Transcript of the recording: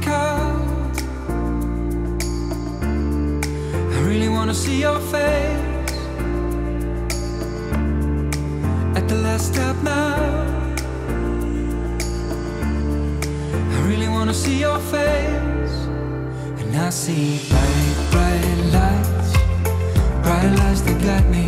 because I really wanna see your face at the last step now. I really wanna see your face, and I see bright, bright lights that guide me.